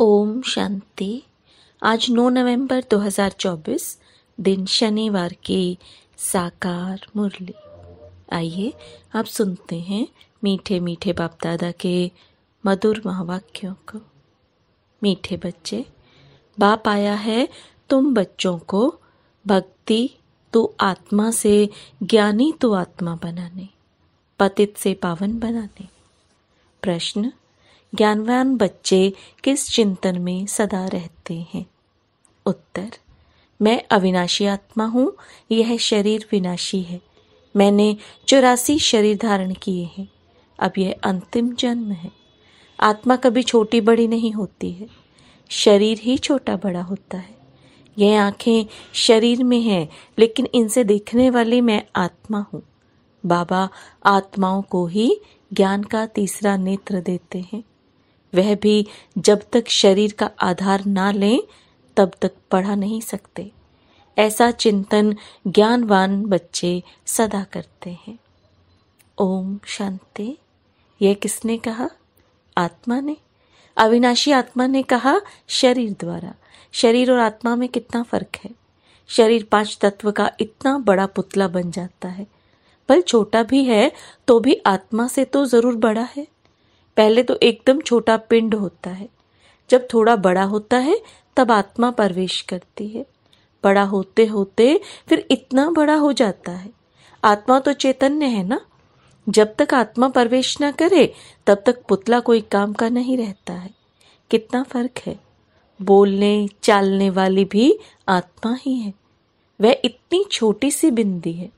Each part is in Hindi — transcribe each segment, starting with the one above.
ओम शांति। आज 9 नवंबर 2024 दिन शनिवार की साकार मुरली। आइए आप सुनते हैं मीठे मीठे बाप दादा के मधुर महावाक्यों को। मीठे बच्चे, बाप आया है तुम बच्चों को भक्ति तो आत्मा से ज्ञानी तो आत्मा बनाने, पतित से पावन बनाने। प्रश्न, ज्ञानवान बच्चे किस चिंतन में सदा रहते हैं? उत्तर, मैं अविनाशी आत्मा हूँ, यह शरीर विनाशी है। मैंने 84 शरीर धारण किए हैं, अब यह अंतिम जन्म है। आत्मा कभी छोटी बड़ी नहीं होती है, शरीर ही छोटा बड़ा होता है। यह आँखें शरीर में हैं, लेकिन इनसे देखने वाली मैं आत्मा हूँ। बाबा आत्माओं को ही ज्ञान का तीसरा नेत्र देते हैं। वह भी जब तक शरीर का आधार ना लें तब तक पढ़ा नहीं सकते। ऐसा चिंतन ज्ञानवान बच्चे सदा करते हैं। ओम शांति। यह किसने कहा? आत्मा ने, अविनाशी आत्मा ने कहा, शरीर द्वारा। शरीर और आत्मा में कितना फर्क है। शरीर 5 तत्व का इतना बड़ा पुतला बन जाता है। पल छोटा भी है तो भी आत्मा से तो जरूर बड़ा है। पहले तो एकदम छोटा पिंड होता है, जब थोड़ा बड़ा होता है तब आत्मा प्रवेश करती है। बड़ा होते होते फिर इतना बड़ा हो जाता है। आत्मा तो चैतन्य है ना, जब तक आत्मा प्रवेश ना करे तब तक पुतला कोई काम का नहीं रहता है। कितना फर्क है। बोलने चालने वाली भी आत्मा ही है। वह इतनी छोटी सी बिंदी है,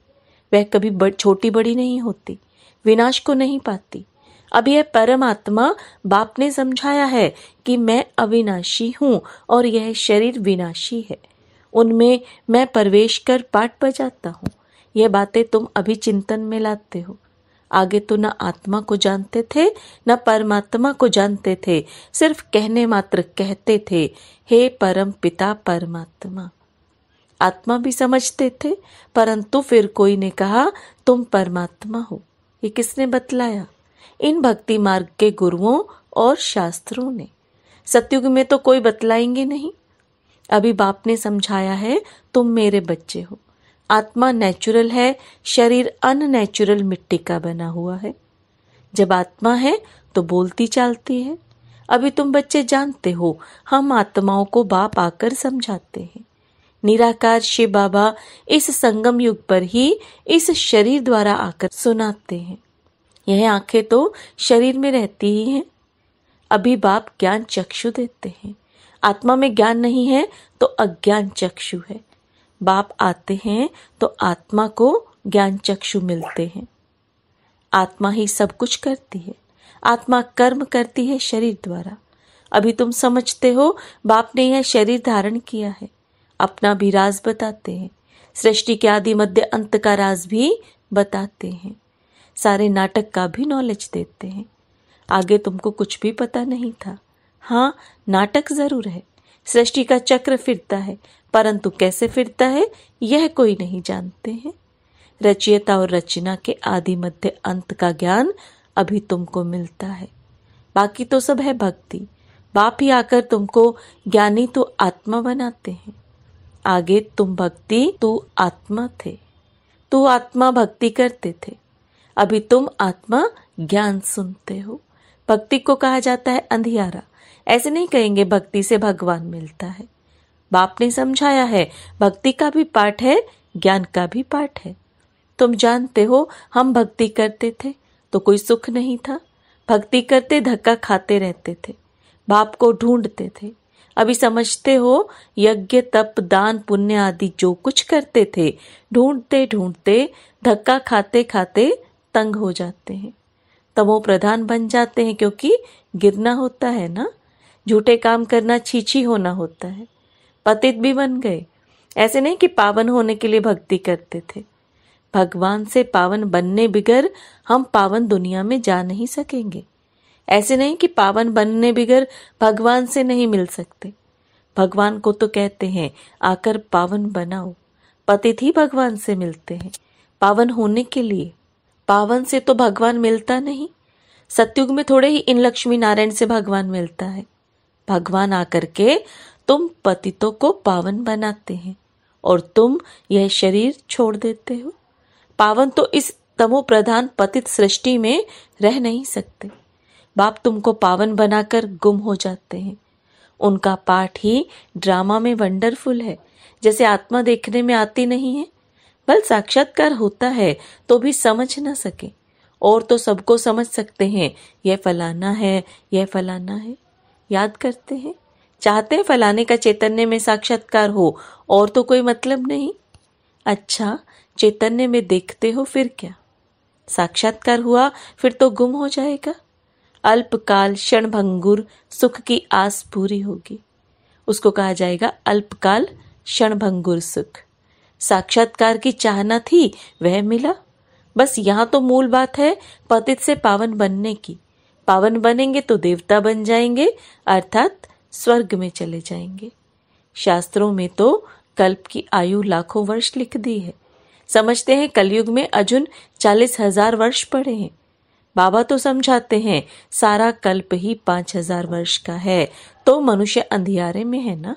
वह कभी छोटी बड़ी नहीं होती, विनाश को नहीं पाती। अब यह परमात्मा बाप ने समझाया है कि मैं अविनाशी हूँ और यह शरीर विनाशी है, उनमें मैं प्रवेश कर पाठ बजाता हूँ। यह बातें तुम अभी चिंतन में लाते हो। आगे तो न आत्मा को जानते थे न परमात्मा को जानते थे, सिर्फ कहने मात्र कहते थे हे परम पिता परमात्मा। आत्मा भी समझते थे, परंतु फिर कोई ने कहा तुम परमात्मा हो। ये किसने बतलाया? इन भक्ति मार्ग के गुरुओं और शास्त्रों ने। सतयुग में तो कोई बतलाएंगे नहीं। अभी बाप ने समझाया है तुम मेरे बच्चे हो। आत्मा नेचुरल है, शरीर अननेचुरल मिट्टी का बना हुआ है। जब आत्मा है तो बोलती चालती है। अभी तुम बच्चे जानते हो, हम आत्माओं को बाप आकर समझाते हैं। निराकार शिव बाबा इस संगम युग पर ही इस शरीर द्वारा आकर सुनाते हैं। यह आंखें तो शरीर में रहती ही हैं। अभी बाप ज्ञान चक्षु देते हैं। आत्मा में ज्ञान नहीं है तो अज्ञान चक्षु है। बाप आते हैं तो आत्मा को ज्ञान चक्षु मिलते हैं। आत्मा ही सब कुछ करती है। आत्मा कर्म करती है शरीर द्वारा। अभी तुम समझते हो बाप ने यह शरीर धारण किया है। अपना भी राज बताते हैं, सृष्टि के आदि मध्य अंत का राज भी बताते हैं। सारे नाटक का भी नॉलेज देते हैं। आगे तुमको कुछ भी पता नहीं था। हाँ, नाटक जरूर है। सृष्टि का चक्र फिरता है, परंतु कैसे फिरता है यह कोई नहीं जानते हैं। रचयिता और रचना के आदि मध्य अंत का ज्ञान अभी तुमको मिलता है। बाकी तो सब है भक्ति। बाप ही आकर तुमको ज्ञानी तो आत्मा बनाते हैं। आगे तुम भक्ति तू आत्मा थे, तू आत्मा भक्ति करते थे। अभी तुम आत्मा ज्ञान सुनते हो। भक्ति को कहा जाता है अंधियारा। ऐसे नहीं कहेंगे भक्ति से भगवान मिलता है। बाप ने समझाया है भक्ति का भी पाठ है, ज्ञान का भी पाठ है। तुम जानते हो हम भक्ति करते थे तो कोई सुख नहीं था। भक्ति करते धक्का खाते रहते थे, बाप को ढूंढते थे। अभी समझते हो यज्ञ तप दान पुण्य आदि जो कुछ करते थे, ढूंढते ढूंढते धक्का खाते खाते तंग हो जाते हैं। तब वो प्रधान बन जाते हैं, क्योंकि गिरना होता है ना। झूठे काम करना छीछी होना होता है। पतित भी बन गए। ऐसे नहीं कि पावन होने के लिए भक्ति करते थे। भगवान से पावन बनने बिगर हम पावन दुनिया में जा नहीं सकेंगे। ऐसे नहीं कि पावन बनने बिगर भगवान से नहीं मिल सकते। भगवान को तो कहते हैं आकर पावन बनाओ। पतिथि भगवान से मिलते हैं पावन होने के लिए। पावन से तो भगवान मिलता नहीं, सतयुग में थोड़े ही इन लक्ष्मी नारायण से भगवान मिलता है। भगवान आकर के तुम पतितों को पावन बनाते हैं और तुम यह शरीर छोड़ देते हो। पावन तो इस तमो प्रधान पतित सृष्टि में रह नहीं सकते। बाप तुमको पावन बनाकर गुम हो जाते हैं। उनका पाठ ही ड्रामा में वंडरफुल है। जैसे आत्मा देखने में आती नहीं है, बल साक्षात्कार होता है तो भी समझ ना सके। और तो सबको समझ सकते हैं, यह फलाना है, यह फलाना है, याद करते हैं, चाहते हैं फलाने का चैतन्य में साक्षात्कार हो, और तो कोई मतलब नहीं। अच्छा, चैतन्य में देखते हो, फिर क्या? साक्षात्कार हुआ फिर तो गुम हो जाएगा। अल्पकाल क्षणभंगुर सुख की आस पूरी होगी, उसको कहा जाएगा अल्पकाल क्षणभंगुर सुख। साक्षात्कार की चाहना थी, वह मिला। बस यहाँ तो मूल बात है पतित से पावन बनने की। पावन बनेंगे तो देवता बन जाएंगे, अर्थात स्वर्ग में चले जाएंगे। शास्त्रों में तो कल्प की आयु लाखों वर्ष लिख दी है। समझते हैं कलयुग में अर्जुन 40,000 वर्ष पड़े हैं। बाबा तो समझाते हैं सारा कल्प ही 5,000 वर्ष का है, तो मनुष्य अंधियारे में है ना,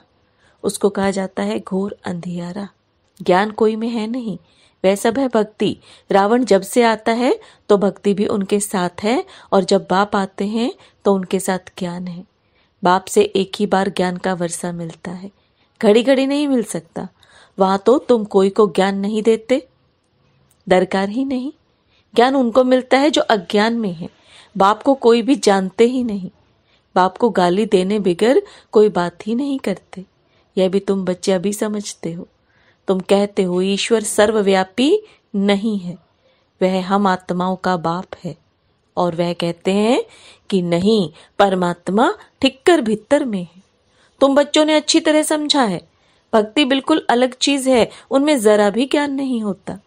उसको कहा जाता है घोर अंधियारा। ज्ञान कोई में है नहीं, वह सब है भक्ति। रावण जब से आता है तो भक्ति भी उनके साथ है, और जब बाप आते हैं तो उनके साथ ज्ञान है। बाप से एक ही बार ज्ञान का वर्षा मिलता है, घड़ी घड़ी नहीं मिल सकता। वहां तो तुम कोई को ज्ञान नहीं देते, दरकार ही नहीं। ज्ञान उनको मिलता है जो अज्ञान में है। बाप को कोई भी जानते ही नहीं। बाप को गाली देने बगैर कोई बात ही नहीं करते। यह भी तुम बच्चे अभी समझते हो। तुम कहते हो ईश्वर सर्वव्यापी नहीं है, वह हम आत्माओं का बाप है, और वह कहते हैं कि नहीं, परमात्मा ठिक्कर भीतर में है। तुम बच्चों ने अच्छी तरह समझा है, भक्ति बिल्कुल अलग चीज है, उनमें जरा भी ज्ञान नहीं होता।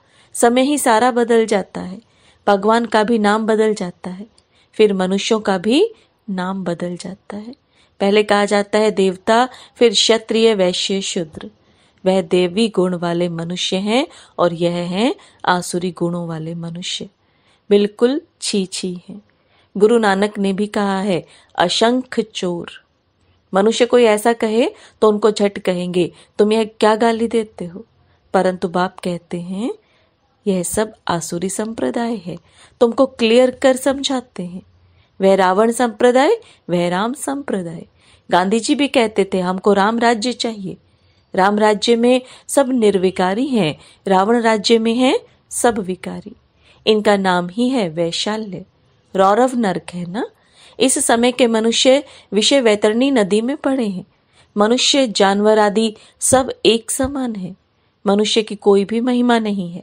समय ही सारा बदल जाता है, भगवान का भी नाम बदल जाता है, फिर मनुष्यों का भी नाम बदल जाता है। पहले कहा जाता है देवता, फिर क्षत्रिय, वैश्य, शूद्र। वह देवी गुण वाले मनुष्य हैं और यह हैं आसुरी गुणों वाले मनुष्य। बिल्कुल छी छी है। गुरु नानक ने भी कहा है असंख्य चोर। मनुष्य कोई ऐसा कहे तो उनको झट कहेंगे तुम यह क्या गाली देते हो, परंतु बाप कहते हैं यह सब आसुरी संप्रदाय है। तुमको क्लियर कर समझाते हैं, वह रावण संप्रदाय, वह राम संप्रदाय। गांधी जी भी कहते थे हमको राम राज्य चाहिए। राम राज्य में सब निर्विकारी हैं, रावण राज्य में है सब विकारी। इनका नाम ही है वैशाल्य, रौरव नरक है ना। इस समय के मनुष्य विषय वैतरणी नदी में पड़े हैं। मनुष्य, जानवर आदि सब एक समान है। मनुष्य की कोई भी महिमा नहीं है।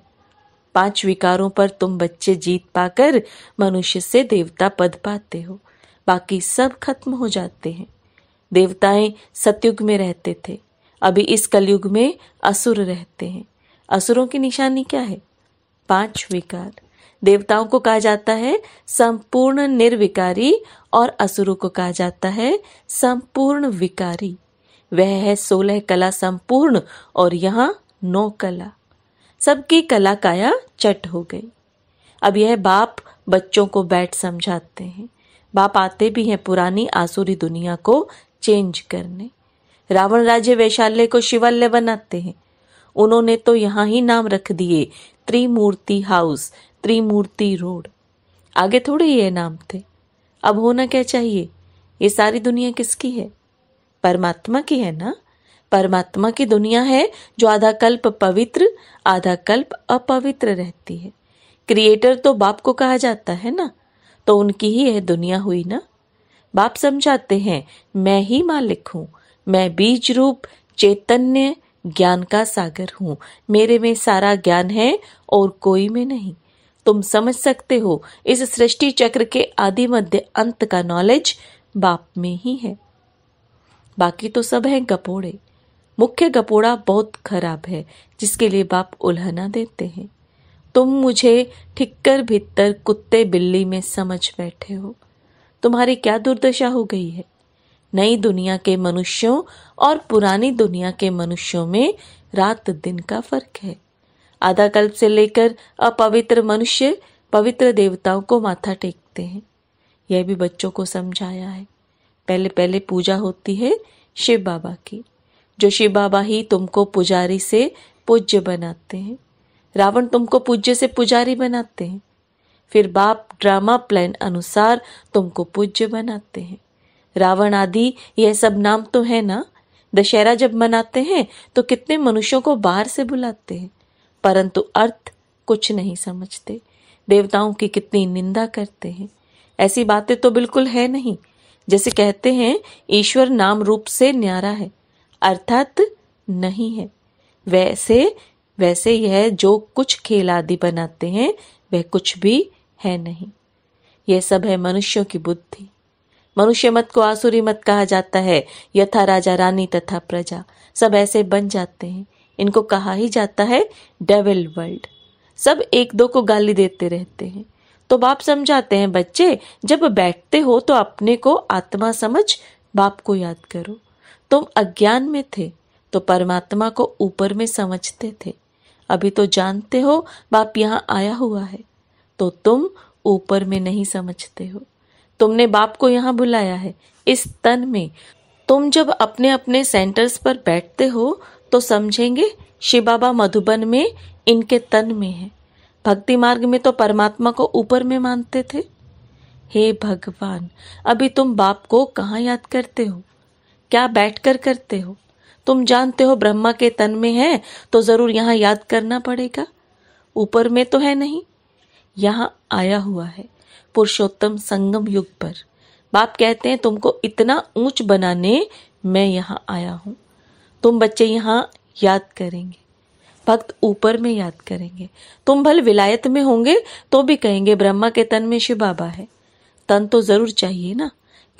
5 विकारों पर तुम बच्चे जीत पाकर मनुष्य से देवता पद पाते हो, बाकी सब खत्म हो जाते हैं। देवताएं सतयुग में रहते थे, अभी इस कलयुग में असुर रहते हैं। असुरों की निशानी क्या है? 5 विकार। देवताओं को कहा जाता है संपूर्ण निर्विकारी और असुरों को कहा जाता है संपूर्ण विकारी। वह है 16 कला संपूर्ण और यहाँ 9 कला। सबकी कला काया चट हो गई। अब यह बाप बच्चों को बैठ समझाते हैं। बाप आते भी हैं पुरानी आसुरी दुनिया को चेंज करने। रावण राज्य वैशाल्य को शिवालय बनाते हैं। उन्होंने तो यहाँ ही नाम रख दिए त्रिमूर्ति हाउस, त्रिमूर्ति रोड। आगे थोड़े ये नाम थे। अब होना क्या चाहिए? ये सारी दुनिया किसकी है? परमात्मा की है ना। परमात्मा की दुनिया है जो आधा कल्प पवित्र, आधा कल्प अपवित्र रहती है। क्रिएटर तो बाप को कहा जाता है ना, तो उनकी ही यह दुनिया हुई ना। बाप समझाते हैं मैं ही मालिक हूँ, मैं बीज रूप चैतन्य ज्ञान का सागर हूँ, मेरे में सारा ज्ञान है और कोई में नहीं। तुम समझ सकते हो इस सृष्टि चक्र के आदि मध्य अंत का नॉलेज बाप में ही है। बाकी तो सब है गपोड़े। मुख्य गपोड़ा बहुत खराब है, जिसके लिए बाप उल्हना देते हैं। तुम मुझे ठिक्कर भीतर कुत्ते बिल्ली में समझ बैठे हो। तुम्हारी क्या दुर्दशा हो गई है। नई दुनिया के मनुष्यों और पुरानी दुनिया के मनुष्यों में रात दिन का फर्क है। आधा कल्प से लेकर अपवित्र मनुष्य पवित्र देवताओं को माथा टेकते हैं। यह भी बच्चों को समझाया है। पहले पहले पूजा होती है शिव बाबा की, जो शिव बाबा ही तुमको पुजारी से पूज्य बनाते हैं। रावण तुमको पूज्य से पुजारी बनाते हैं, फिर बाप ड्रामा प्लान अनुसार तुमको पूज्य बनाते हैं। रावण आदि यह सब नाम तो है ना। दशहरा जब मनाते हैं तो कितने मनुष्यों को बाहर से बुलाते हैं, परंतु अर्थ कुछ नहीं समझते। देवताओं की कितनी निंदा करते हैं। ऐसी बातें तो बिल्कुल है नहीं। जैसे कहते हैं ईश्वर नाम रूप से न्यारा है, अर्थात नहीं है, वैसे यह जो कुछ खेल आदि बनाते हैं वह कुछ भी है नहीं। यह सब है मनुष्यों की बुद्धि। मनुष्य मत को आसुरी मत कहा जाता है। यथा राजा रानी तथा प्रजा, सब ऐसे बन जाते हैं। इनको कहा ही जाता है डेविल वर्ल्ड। सब एक दो को गाली देते रहते हैं। तो बाप समझाते हैं, बच्चे जब बैठते हो तो अपने को आत्मा समझ बाप को याद करो। तुम अज्ञान में थे तो परमात्मा को ऊपर में समझते थे। अभी तो जानते हो बाप यहाँ आया हुआ है, तो तुम ऊपर में नहीं समझते हो। तुमने बाप को यहाँ बुलाया है इस तन में। तुम जब अपने अपने सेंटर्स पर बैठते हो तो समझेंगे शिव बाबा मधुबन में इनके तन में है। भक्ति मार्ग में तो परमात्मा को ऊपर में मानते थे। हे भगवान, अभी तुम बाप को कहाँ याद करते हो? क्या बैठकर करते हो? तुम जानते हो ब्रह्मा के तन में है तो जरूर यहाँ याद करना पड़ेगा। ऊपर में तो है नहीं, यहाँ आया हुआ है पुरुषोत्तम संगम युग पर। बाप कहते हैं तुमको इतना ऊंच बनाने मैं यहाँ आया हूँ। तुम बच्चे यहाँ याद करेंगे, भक्त ऊपर में याद करेंगे। तुम भले विलायत में होंगे तो भी कहेंगे ब्रह्मा के तन में शिव बाबा है। तन तो जरूर चाहिए ना।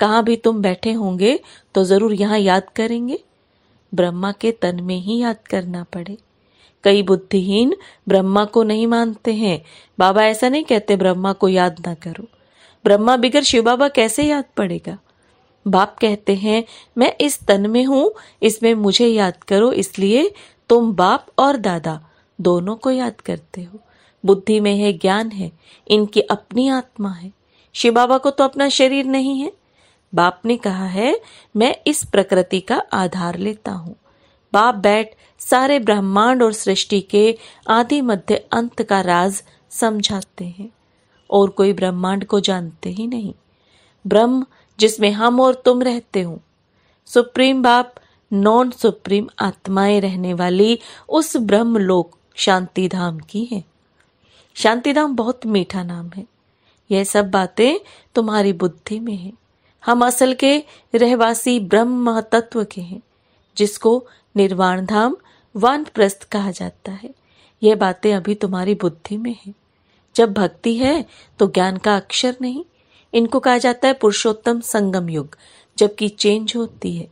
कहाँ भी तुम बैठे होंगे तो जरूर यहाँ याद करेंगे। ब्रह्मा के तन में ही याद करना पड़े। कई बुद्धिहीन ब्रह्मा को नहीं मानते हैं। बाबा ऐसा नहीं कहते ब्रह्मा को याद ना करो। ब्रह्मा बिगर शिव बाबा कैसे याद पड़ेगा? बाप कहते हैं मैं इस तन में हूं, इसमें मुझे याद करो। इसलिए तुम बाप और दादा दोनों को याद करते हो। बुद्धि में है, ज्ञान है, इनकी अपनी आत्मा है। शिव बाबा को तो अपना शरीर नहीं है। बाप ने कहा है मैं इस प्रकृति का आधार लेता हूँ। बाप बैठ सारे ब्रह्मांड और सृष्टि के आदि मध्य अंत का राज समझाते हैं। और कोई ब्रह्मांड को जानते ही नहीं। ब्रह्म जिसमें हम और तुम रहते हो, सुप्रीम बाप, नॉन सुप्रीम आत्माएं रहने वाली उस ब्रह्मलोक शांति धाम की है। शांति धाम बहुत मीठा नाम है। यह सब बातें तुम्हारी बुद्धि में है। हम असल के रहवासी ब्रह्म तत्व के हैं, जिसको निर्वाण धाम, वानप्रस्थ कहा जाता है। यह बातें अभी तुम्हारी बुद्धि में है। जब भक्ति है तो ज्ञान का अक्षर नहीं। इनको कहा जाता है पुरुषोत्तम संगम युग, जबकि चेंज होती है।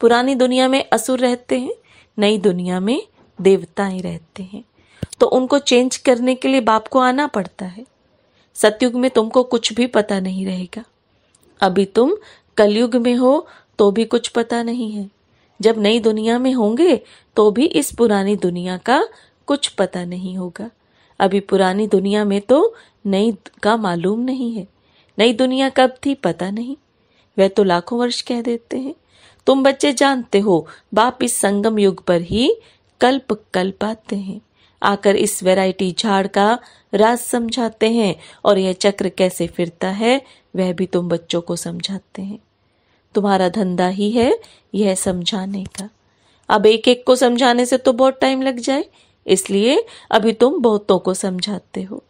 पुरानी दुनिया में असुर रहते हैं, नई दुनिया में देवता ही रहते हैं। तो उनको चेंज करने के लिए बाप को आना पड़ता है। सतयुग में तुमको कुछ भी पता नहीं रहेगा। अभी तुम कलयुग में हो तो भी कुछ पता नहीं है। जब नई दुनिया में होंगे तो भी इस पुरानी दुनिया का कुछ पता नहीं होगा। अभी पुरानी दुनिया में तो नई का मालूम नहीं है। नई दुनिया कब थी पता नहीं, वह तो लाखों वर्ष कह देते हैं। तुम बच्चे जानते हो बाप इस संगम युग पर ही कल्प कल्प आते हैं। आकर इस वैरायटी झाड़ का राज समझाते हैं और यह चक्र कैसे फिरता है वह भी तुम बच्चों को समझाते हैं। तुम्हारा धंधा ही है यह समझाने का। अब एक एक को समझाने से तो बहुत टाइम लग जाए, इसलिए अभी तुम बहुतों को समझाते हो।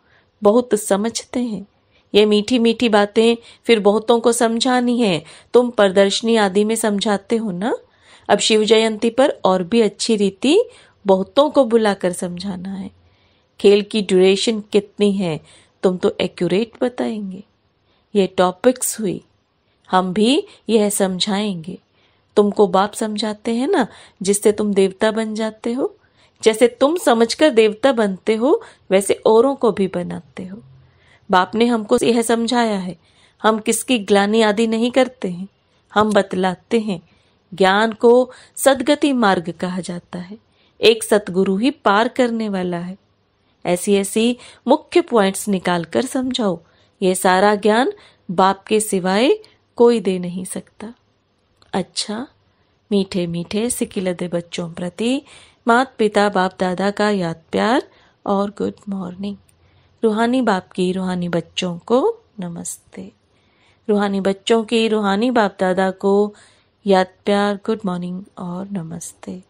बहुत समझते हैं। ये मीठी मीठी बातें फिर बहुतों को समझानी है। तुम प्रदर्शनी आदि में समझाते हो ना। अब शिव जयंती पर और भी अच्छी रीति बहुतों को बुलाकर समझाना है। खेल की ड्यूरेशन कितनी है तुम तो एक्यूरेट बताएंगे। ये टॉपिक्स हुई, हम भी यह समझाएंगे। तुमको बाप समझाते हैं ना, जिससे तुम देवता बन जाते हो। जैसे तुम समझकर देवता बनते हो वैसे औरों को भी बनाते हो। बाप ने हमको यह समझाया है। हम किसकी ग्लानि आदि नहीं करते हैं, हम बतलाते हैं। ज्ञान को सदगति मार्ग कहा जाता है। एक सतगुरु ही पार करने वाला है। ऐसी ऐसी मुख्य पॉइंट्स निकालकर समझाओ। ये सारा ज्ञान बाप के सिवाय कोई दे नहीं सकता। अच्छा, मीठे मीठे सिकिलदे बच्चों प्रति मात पिता बाप दादा का याद प्यार और गुड मॉर्निंग। रूहानी बाप की रूहानी बच्चों को नमस्ते। रूहानी बच्चों की रूहानी बाप दादा को याद प्यार, गुड मॉर्निंग और नमस्ते।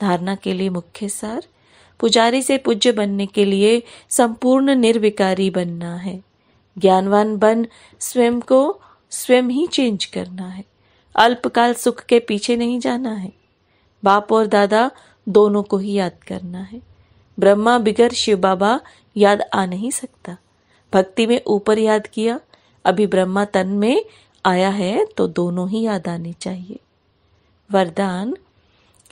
धारणा के लिए मुख्य सार, पुजारी से पूज्य बनने के लिए संपूर्ण निर्विकारी बनना है। ज्ञानवान बन स्वयं को स्वयं ही चेंज करना है। अल्पकाल सुख के पीछे नहीं जाना है। बाप और दादा दोनों को ही याद करना है। ब्रह्मा बिगर शिव बाबा याद आ नहीं सकता। भक्ति में ऊपर याद किया, अभी ब्रह्मा तन में आया है तो दोनों ही याद आने चाहिए। वरदान,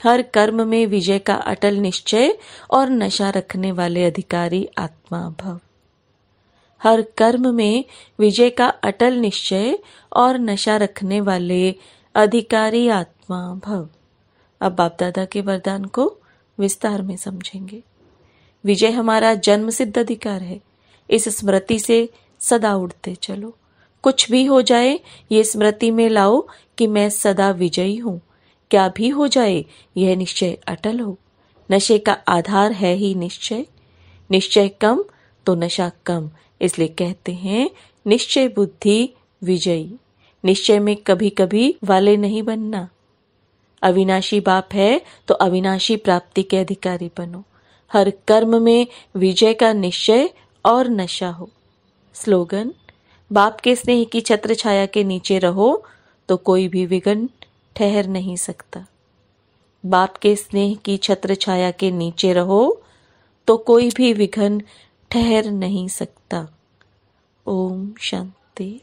हर कर्म में विजय का अटल निश्चय और नशा रखने वाले अधिकारी आत्मा भव। हर कर्म में विजय का अटल निश्चय और नशा रखने वाले अधिकारी आत्मा भव। अब बाप दादा के वरदान को विस्तार में समझेंगे। विजय हमारा जन्म सिद्ध अधिकार है। इस स्मृति से सदा उड़ते चलो। कुछ भी हो जाए ये स्मृति में लाओ कि मैं सदा विजयी हूँ। क्या भी हो जाए यह निश्चय अटल हो। नशे का आधार है ही निश्चय। निश्चय कम तो नशा कम, इसलिए कहते हैं निश्चय बुद्धि विजयी। निश्चय में कभी कभी वाले नहीं बनना। अविनाशी बाप है तो अविनाशी प्राप्ति के अधिकारी बनो। हर कर्म में विजय का निश्चय और नशा हो। स्लोगन, बाप के स्नेह की छत्र छाया के नीचे रहो तो कोई भी विघ्न ठहर नहीं सकता। बाप के स्नेह की छत्र छाया के नीचे रहो तो कोई भी विघ्न ठहर नहीं सकता। ओम शांति।